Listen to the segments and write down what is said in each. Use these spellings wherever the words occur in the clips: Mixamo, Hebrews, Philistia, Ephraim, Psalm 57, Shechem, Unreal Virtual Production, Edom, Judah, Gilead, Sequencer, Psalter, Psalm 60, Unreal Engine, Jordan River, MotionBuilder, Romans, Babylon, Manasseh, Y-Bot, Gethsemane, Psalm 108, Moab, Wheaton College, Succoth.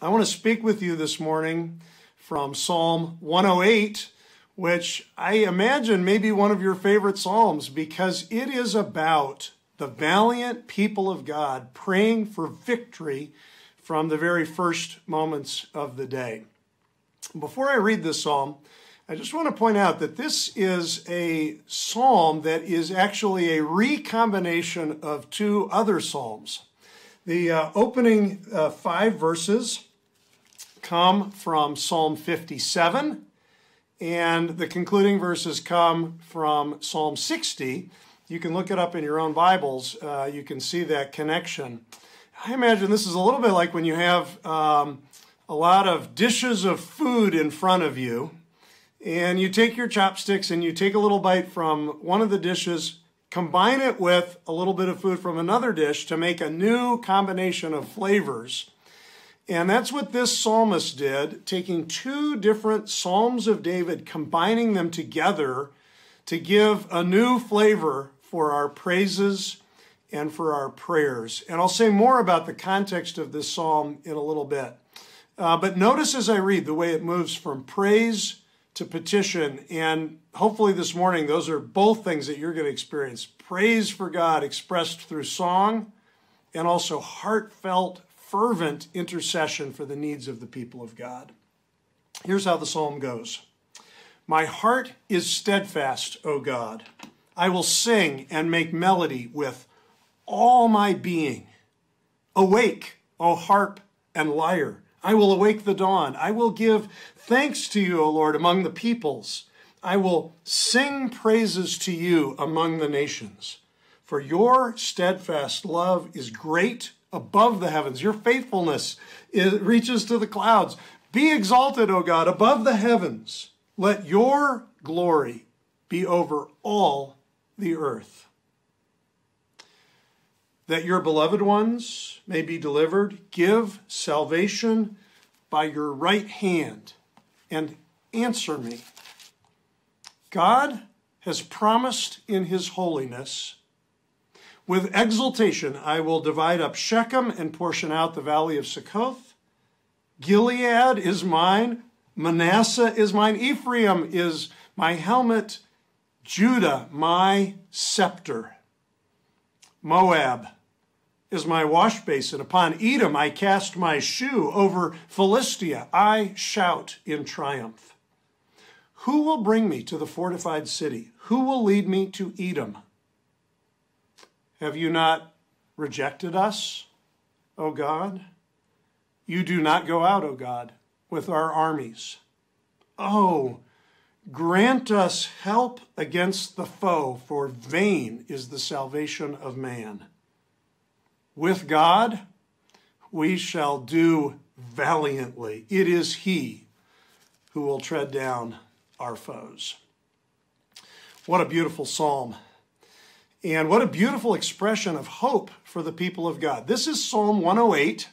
I want to speak with you this morning from Psalm 108, which I imagine may be one of your favorite psalms because it is about the valiant people of God praying for victory from the very first moments of the day. Before I read this psalm, I just want to point out that this is a psalm that is actually a recombination of two other psalms. The opening five verses come from Psalm 57, and the concluding verses come from Psalm 60. You can look it up in your own Bibles. You can see that connection. I imagine this is a little bit like when you have a lot of dishes of food in front of you, and you take your chopsticks and you take a little bite from one of the dishes, combine it with a little bit of food from another dish to make a new combination of flavors. And that's what this psalmist did, taking two different Psalms of David, combining them together to give a new flavor for our praises and for our prayers. And I'll say more about the context of this psalm in a little bit. But notice as I read the way it moves from praise to petition. And hopefully this morning, those are both things that you're going to experience. Praise for God expressed through song and also heartfelt, fervent intercession for the needs of the people of God. Here's how the psalm goes. My heart is steadfast, O God. I will sing and make melody with all my being. Awake, O harp and lyre. I will awake the dawn. I will give thanks to you, O Lord, among the peoples. I will sing praises to you among the nations. For your steadfast love is great above the heavens. Your faithfulness reaches to the clouds. Be exalted, O God, above the heavens. Let your glory be over all the earth, that your beloved ones may be delivered. Give salvation by your right hand and answer me. God has promised in his holiness. With exultation, I will divide up Shechem and portion out the valley of Succoth. Gilead is mine. Manasseh is mine, Ephraim is my helmet, Judah my scepter. Moab is my wash basin, upon Edom I cast my shoe, over Philistia I shout in triumph. Who will bring me to the fortified city? Who will lead me to Edom? Have you not rejected us, O God? You do not go out, O God, with our armies. Oh, grant us help against the foe, for vain is the salvation of man. With God, we shall do valiantly. It is he who will tread down our foes. What a beautiful psalm. And what a beautiful expression of hope for the people of God. This is Psalm 108.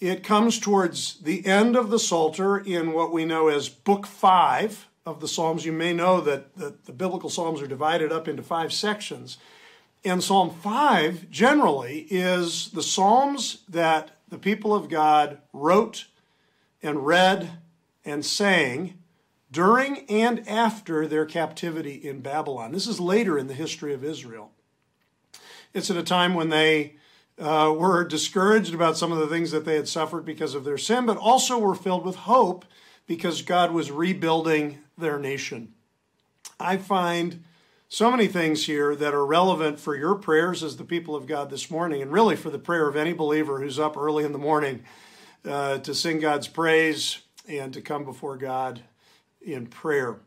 It comes towards the end of the Psalter in what we know as Book 5 of the Psalms. You may know that the biblical Psalms are divided up into five sections. And Psalm 5 generally is the Psalms that the people of God wrote and read and sang during and after their captivity in Babylon. This is later in the history of Israel. It's at a time when they were discouraged about some of the things that they had suffered because of their sin, but also were filled with hope because God was rebuilding their nation. I find so many things here that are relevant for your prayers as the people of God this morning, and really for the prayer of any believer who's up early in the morning to sing God's praise and to come before God in prayer.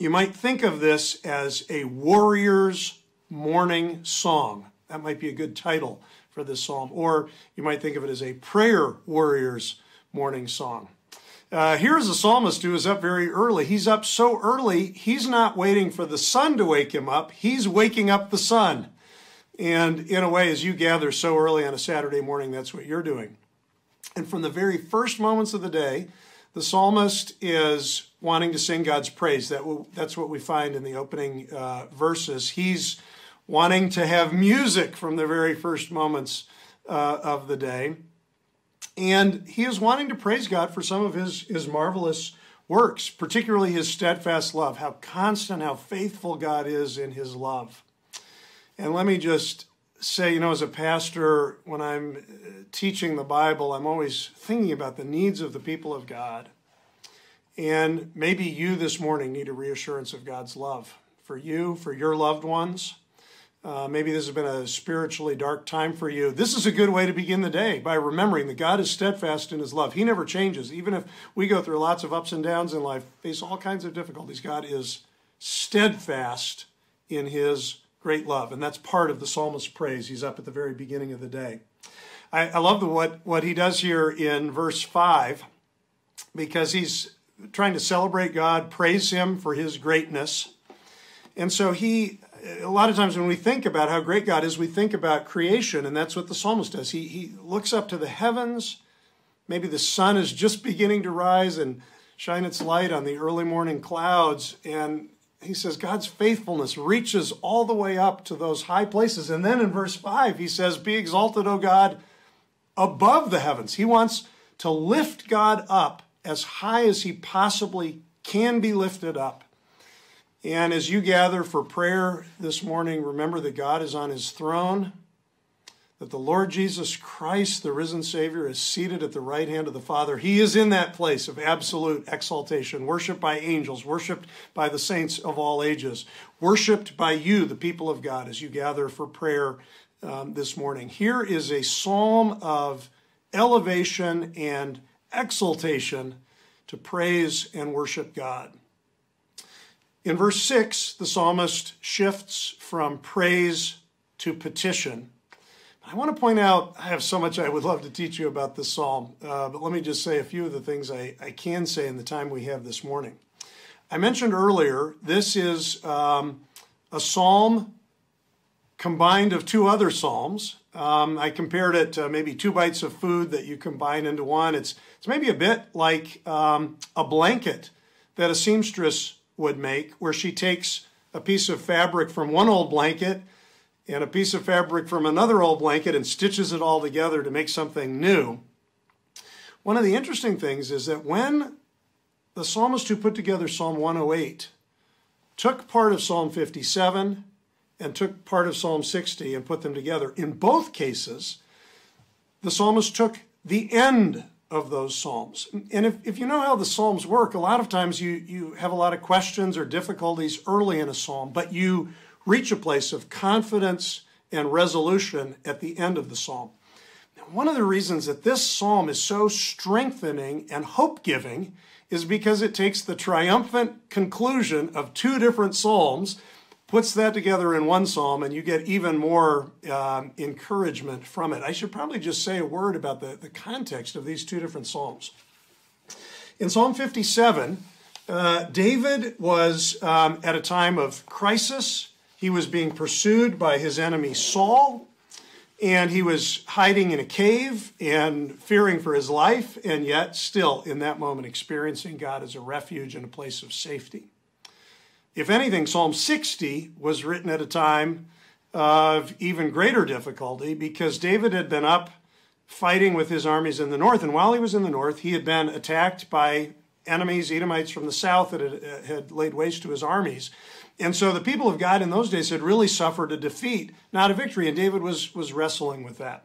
You might think of this as a warrior's morning song. That might be a good title for this psalm. Or you might think of it as a prayer warrior's morning song. Here's a psalmist who is up very early. He's up so early, he's not waiting for the sun to wake him up. He's waking up the sun. And in a way, as you gather so early on a Saturday morning, that's what you're doing. And from the very first moments of the day, the psalmist is wanting to sing God's praise. That's what we find in the opening verses. He's wanting to have music from the very first moments of the day. And he is wanting to praise God for some of his marvelous works, particularly his steadfast love, how constant, how faithful God is in his love. And let me just say, you know, as a pastor, when I'm teaching the Bible, I'm always thinking about the needs of the people of God. And maybe you this morning need a reassurance of God's love for you, for your loved ones. Maybe this has been a spiritually dark time for you. This is a good way to begin the day by remembering that God is steadfast in his love. He never changes. Even if we go through lots of ups and downs in life, face all kinds of difficulties, God is steadfast in his great love. And that's part of the psalmist's praise. He's up at the very beginning of the day. I love what he does here in verse 5, because he's trying to celebrate God, praise him for his greatness. And so he... A lot of times when we think about how great God is, we think about creation, and that's what the psalmist does. He looks up to the heavens. Maybe the sun is just beginning to rise and shine its light on the early morning clouds, and he says God's faithfulness reaches all the way up to those high places. And then in verse 5, he says, "Be exalted, O God, above the heavens." He wants to lift God up as high as he possibly can be lifted up. And as you gather for prayer this morning, remember that God is on his throne, that the Lord Jesus Christ, the risen Savior, is seated at the right hand of the Father. He is in that place of absolute exaltation, worshiped by angels, worshiped by the saints of all ages, worshiped by you, the people of God, as you gather for prayer this morning. Here is a psalm of elevation and exaltation to praise and worship God. In verse 6, the psalmist shifts from praise to petition. I want to point out, I have so much I would love to teach you about this psalm, but let me just say a few of the things I can say in the time we have this morning. I mentioned earlier, this is a psalm combined of two other psalms. I compared it to maybe two bites of food that you combine into one. It's maybe a bit like a blanket that a seamstress would make, where she takes a piece of fabric from one old blanket and a piece of fabric from another old blanket and stitches it all together to make something new. One of the interesting things is that when the psalmist who put together Psalm 108 took part of Psalm 57 and took part of Psalm 60 and put them together, in both cases, the psalmist took the end of those psalms. And if you know how the psalms work, a lot of times you have a lot of questions or difficulties early in a psalm, but you reach a place of confidence and resolution at the end of the psalm. Now, one of the reasons that this psalm is so strengthening and hope-giving is because it takes the triumphant conclusion of two different psalms, puts that together in one psalm, and you get even more encouragement from it. I should probably just say a word about the context of these two different psalms. In Psalm 57, David was at a time of crisis. He was being pursued by his enemy Saul, and he was hiding in a cave and fearing for his life, and yet still in that moment experiencing God as a refuge and a place of safety. If anything, Psalm 60 was written at a time of even greater difficulty because David had been up fighting with his armies in the north. And while he was in the north, he had been attacked by enemies, Edomites from the south that had laid waste to his armies. And so the people of God in those days had really suffered a defeat, not a victory. And David was wrestling with that.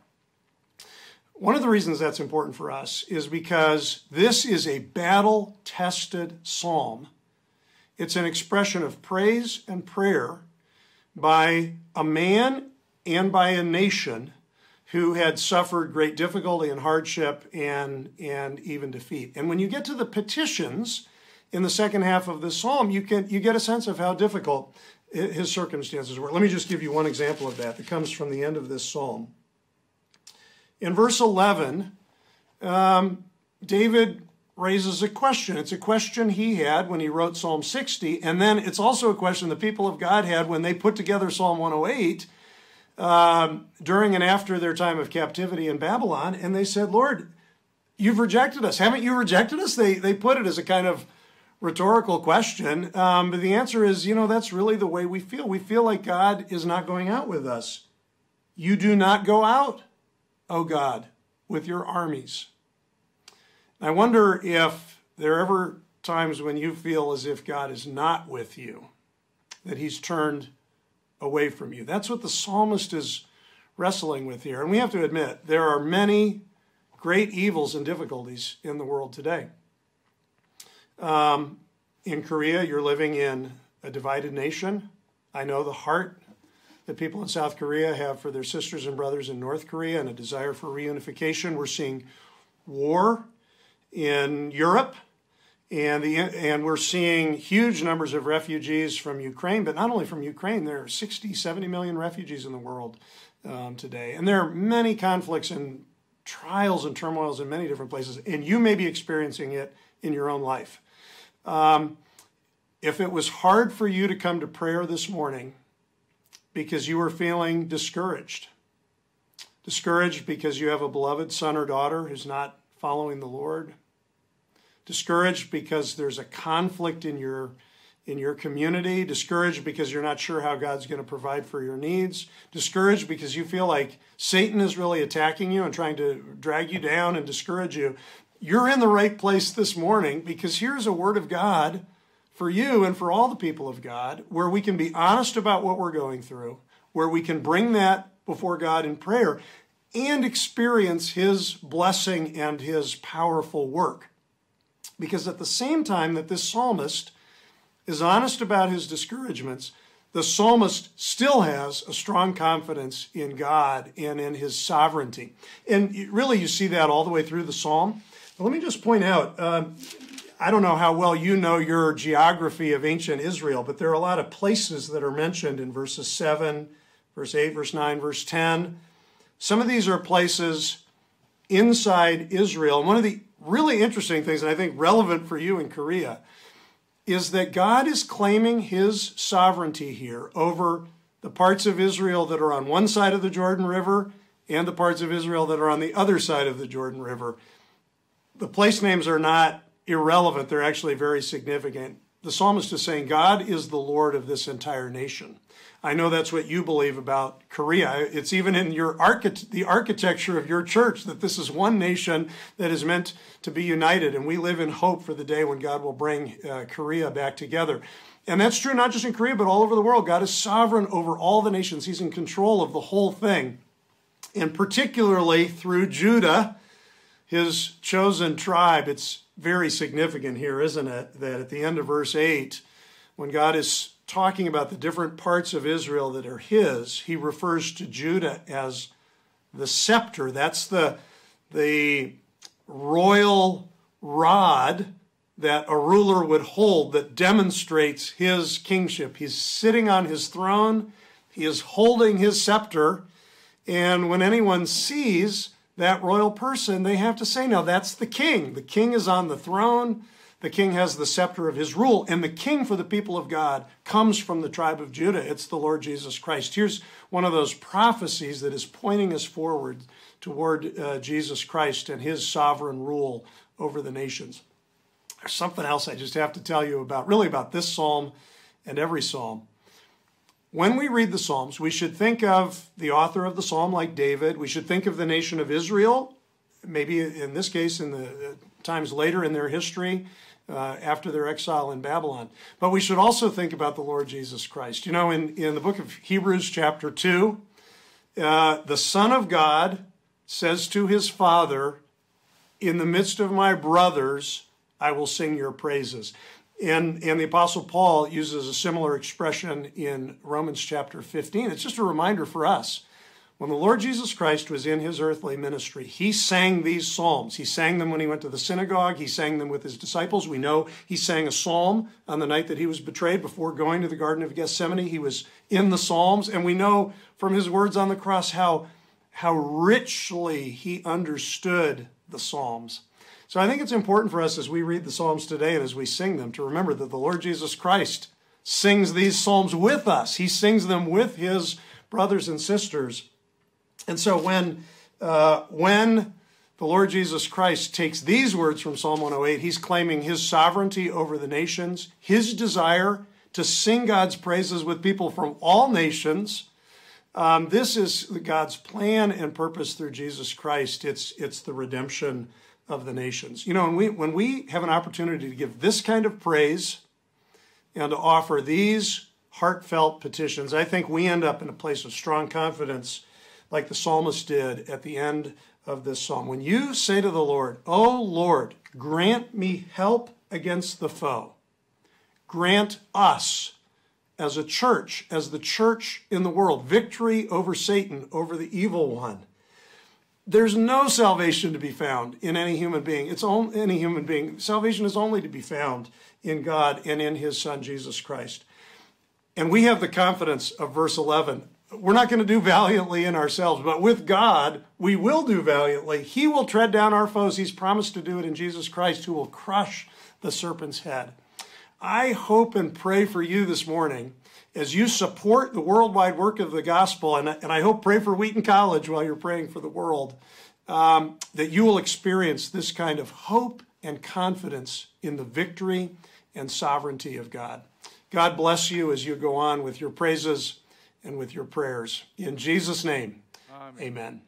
One of the reasons that's important for us is because this is a battle-tested psalm. It's an expression of praise and prayer by a man and by a nation who had suffered great difficulty and hardship and even defeat. And when you get to the petitions in the second half of this psalm, you get a sense of how difficult his circumstances were. Let me just give you one example of that comes from the end of this psalm. In verse 11, David raises a question. It's a question he had when he wrote Psalm 60, and then it's also a question the people of God had when they put together Psalm 108 during and after their time of captivity in Babylon, and they said, "Lord, you've rejected us. Haven't you rejected us?" They put it as a kind of rhetorical question, but the answer is, you know, that's really the way we feel. We feel like God is not going out with us. "You do not go out, O God, with your armies I wonder if there are ever times when you feel as if God is not with you, that he's turned away from you. That's what the psalmist is wrestling with here. And we have to admit, there are many great evils and difficulties in the world today. In Korea, you're living in a divided nation. I know the heart that people in South Korea have for their sisters and brothers in North Korea and a desire for reunification. We're seeing war in Europe, and we're seeing huge numbers of refugees from Ukraine, but not only from Ukraine, there are 60, 70 million refugees in the world today. And there are many conflicts and trials and turmoils in many different places, and you may be experiencing it in your own life. If it was hard for you to come to prayer this morning because you were feeling discouraged, discouraged because you have a beloved son or daughter who's not following the Lord, discouraged because there's a conflict in your community, discouraged because you're not sure how God's going to provide for your needs, discouraged because you feel like Satan is really attacking you and trying to drag you down and discourage you, you're in the right place this morning, because here's a word of God for you and for all the people of God, where we can be honest about what we're going through, where we can bring that before God in prayer and experience his blessing and his powerful work. Because at the same time that this psalmist is honest about his discouragements, the psalmist still has a strong confidence in God and in his sovereignty. And really, you see that all the way through the psalm. But let me just point out, I don't know how well you know your geography of ancient Israel, but there are a lot of places that are mentioned in verses 7, verse 8, verse 9, verse 10. Some of these are places inside Israel. And one of the really interesting things, and I think relevant for you in Korea, is that God is claiming his sovereignty here over the parts of Israel that are on one side of the Jordan River and the parts of Israel that are on the other side of the Jordan River. The place names are not irrelevant. They're actually very significant. The psalmist is saying God is the Lord of this entire nation. I know that's what you believe about Korea. It's even in your the architecture of your church that this is one nation that is meant to be united, and we live in hope for the day when God will bring Korea back together. And that's true not just in Korea, but all over the world. God is sovereign over all the nations. He's in control of the whole thing, and particularly through Judah, his chosen tribe. It's very significant here, isn't it, that at the end of verse 8, when God is talking about the different parts of Israel that are his, he refers to Judah as the scepter. That's the royal rod that a ruler would hold that demonstrates his kingship. He's sitting on his throne. He is holding his scepter. And when anyone sees that royal person, they have to say, no, that's the king. The king is on the throne. The king has the scepter of his rule, and the king for the people of God comes from the tribe of Judah. It's the Lord Jesus Christ. Here's one of those prophecies that is pointing us forward toward Jesus Christ and his sovereign rule over the nations. There's something else I just have to tell you about, really about this psalm and every psalm. When we read the Psalms, we should think of the author of the psalm like David. We should think of the nation of Israel, maybe in this case in the times later in their history, after their exile in Babylon. But we should also think about the Lord Jesus Christ. You know, in the book of Hebrews chapter 2, the Son of God says to his Father, in the midst of my brothers, I will sing your praises. And the Apostle Paul uses a similar expression in Romans chapter 15. It's just a reminder for us. When the Lord Jesus Christ was in his earthly ministry, he sang these psalms. He sang them when he went to the synagogue. He sang them with his disciples. We know he sang a psalm on the night that he was betrayed before going to the Garden of Gethsemane. He was in the psalms. And we know from his words on the cross how richly he understood the psalms. So I think it's important for us as we read the psalms today and as we sing them to remember that the Lord Jesus Christ sings these psalms with us. He sings them with his brothers and sisters. And so when the Lord Jesus Christ takes these words from Psalm 108, he's claiming his sovereignty over the nations, his desire to sing God's praises with people from all nations. This is God's plan and purpose through Jesus Christ. It's the redemption of the nations. You know, when we have an opportunity to give this kind of praise and to offer these heartfelt petitions, I think we end up in a place of strong confidence like the psalmist did at the end of this psalm. When you say to the Lord, "O Lord, grant me help against the foe," grant us as a church, as the church in the world, victory over Satan, over the evil one. There's no salvation to be found in any human being. It's only any human being. Salvation is only to be found in God and in his Son, Jesus Christ. And we have the confidence of verse 11. We're not going to do valiantly in ourselves, but with God, we will do valiantly. He will tread down our foes. He's promised to do it in Jesus Christ, who will crush the serpent's head. I hope and pray for you this morning as you support the worldwide work of the gospel, and I hope pray for Wheaton College while you're praying for the world, that you will experience this kind of hope and confidence in the victory and sovereignty of God. God bless you as you go on with your praises and with your prayers. In Jesus' name, amen.